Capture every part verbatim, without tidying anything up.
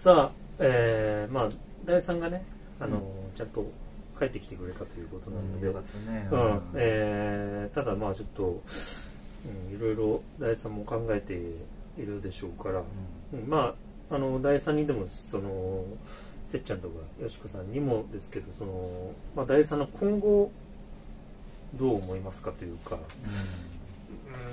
さあ、えー、まあ大地さんがね、あの、うん、ちゃんと帰ってきてくれたということなので、ただまあちょっと、うん、いろいろ大地さんも考えているでしょうから、うんうん、まああの大地さんにでもそのせっちゃんとかよしこさんにもですけど、その、まあ、大地さんの今後どう思いますかというか、うん、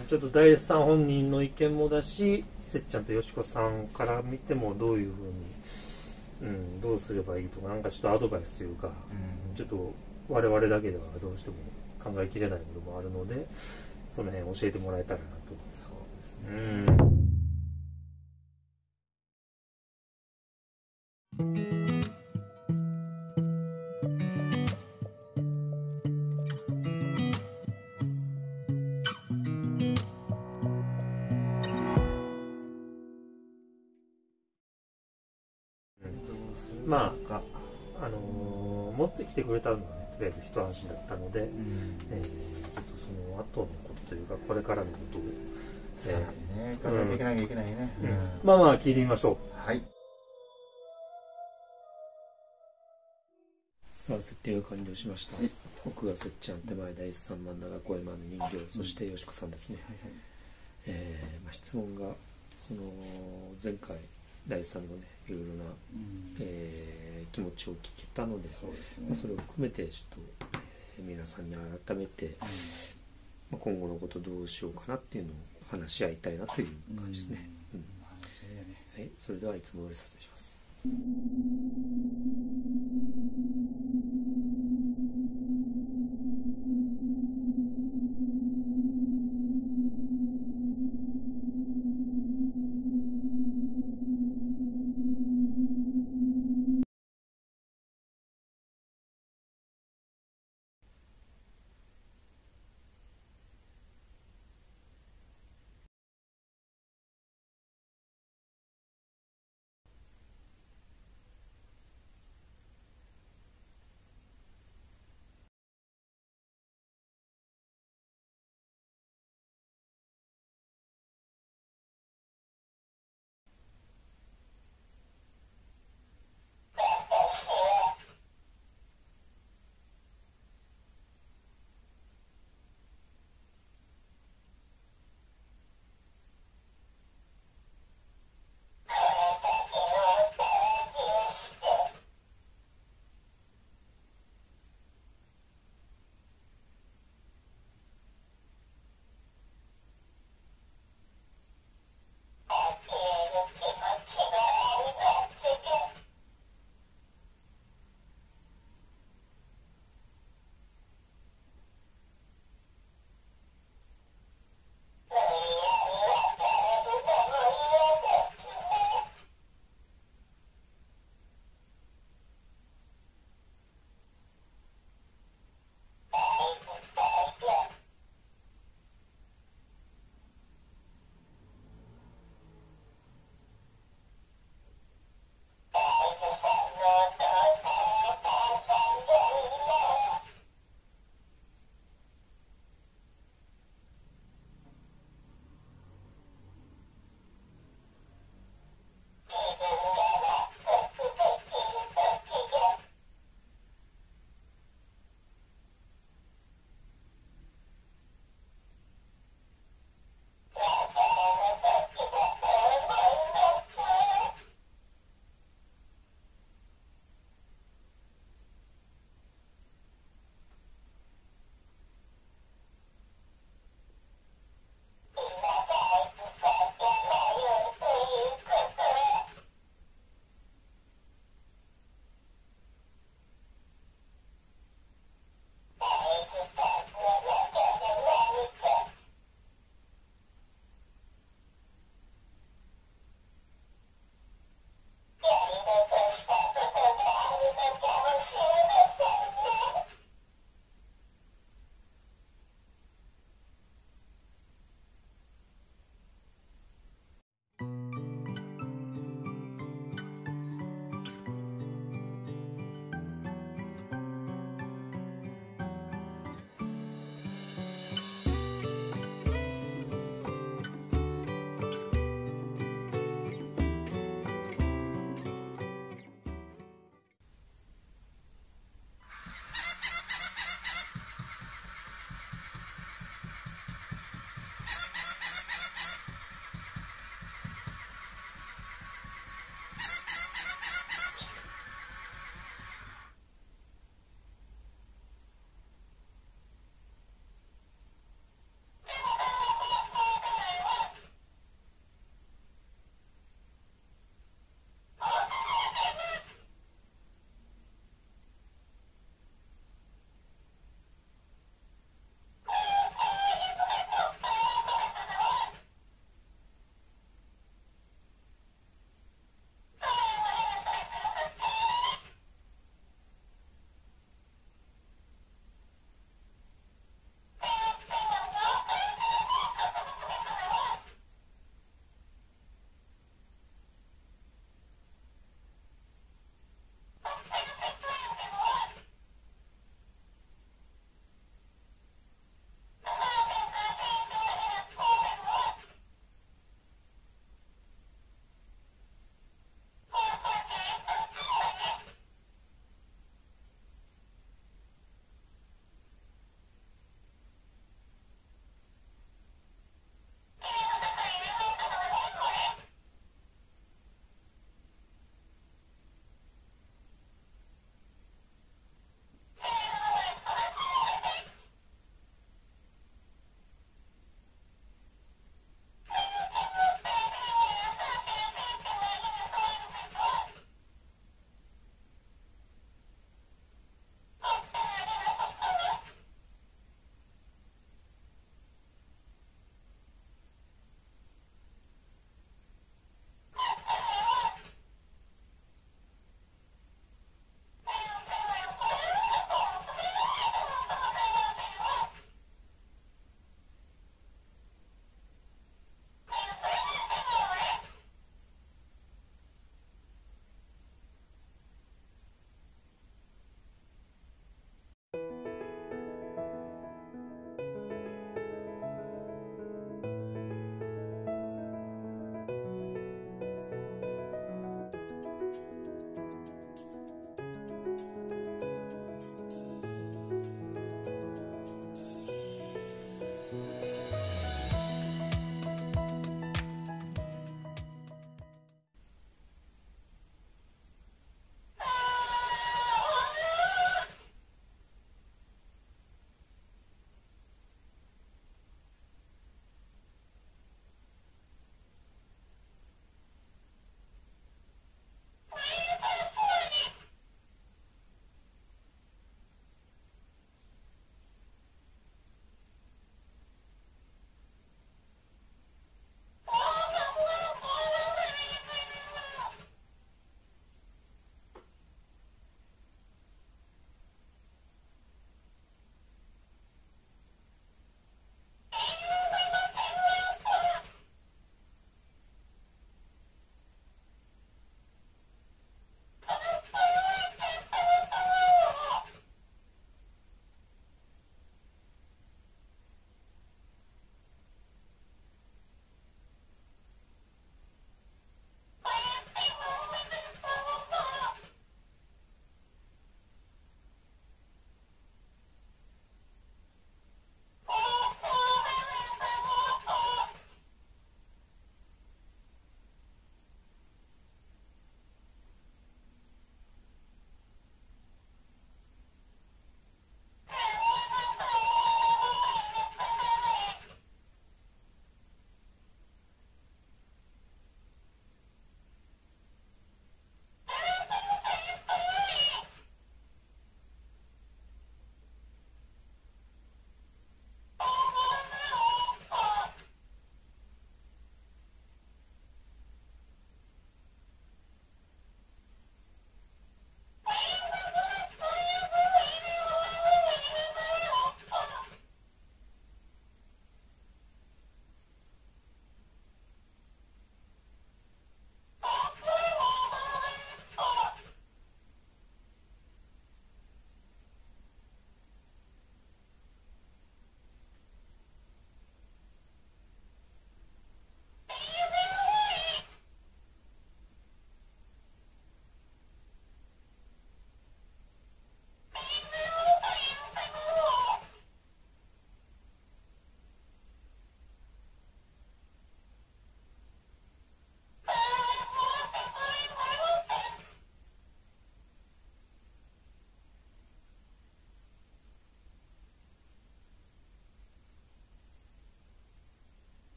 うん、ちょっと大地さん本人の意見もだし、せっちゃんとよしこさんから見てもどういうふうに。うん、どうすればいいとか、なんかちょっとアドバイスというか、うん、ちょっと我々だけではどうしても考えきれないこともあるので、その辺教えてもらえたらなと。そうですね。うん。まあ、あのー、持ってきてくれたのは、ね、とりあえず一安心だったので、うん、えー、ちょっとその後のことというか、これからのことを、えー、ね、考えていかなきゃいけないね。うんうん、まあまあ、聞いてみましょう。はい。さあ、設定が完了しました。はい、僕がせっちゃん、手前大地さん、真ん中小山の人形、そしてよしこさんですね。はいはい、えー、まあ、質問が、その、前回、大地さんのね、いろいろな、うん、えー、気持ちを聞けたので、 そうですね、まあ、それを含めてちょっと、えー、皆さんに改めて、うん、まあ、今後のことどうしようかなっていうのを話し合いたいなという感じですね。それではいつも通り撮影します。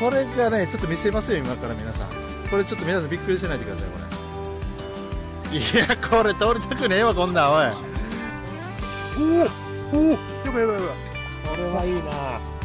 これがねちょっと見せますよ今から皆さん。これちょっと皆さんびっくりしないでください。これいやこれ通りたくねえわこんなん。おいおおおおやばいやばいやばい。これはいいな。